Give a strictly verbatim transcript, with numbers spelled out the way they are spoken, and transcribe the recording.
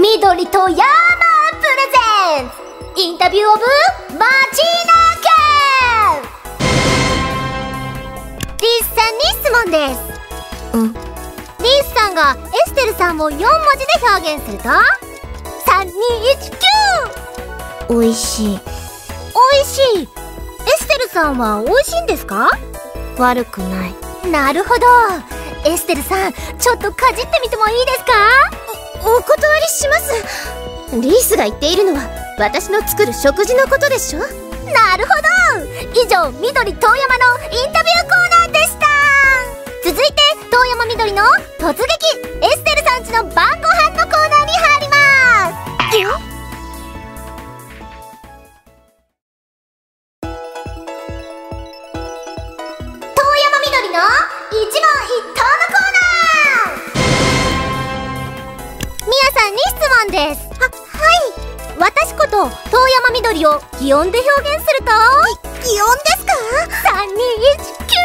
緑とヤーマンプレゼンツインタビューオブマチナカ。リスさんに質問です。うん、リスさんがエステルさんをよん文字で表現するとさんにいちきゅう。おいしい。おいしい。エステルさんはおいしいんですか？悪くない。なるほど。エステルさん、ちょっとかじってみてもいいですか？お, お断りします。リースが言っているのは私の作る食事のことでしょ。なるほど。以上、緑遠山のインタビューコーナーでした。続いて遠山緑の突撃エステルさんちの晩ご飯のコーナーに入ります。遠山緑の一問一答のコーナー。に質問です。は、はい。私こと遠山みどりを擬音で表現すると、擬音ですか？ さんにいちきゅう。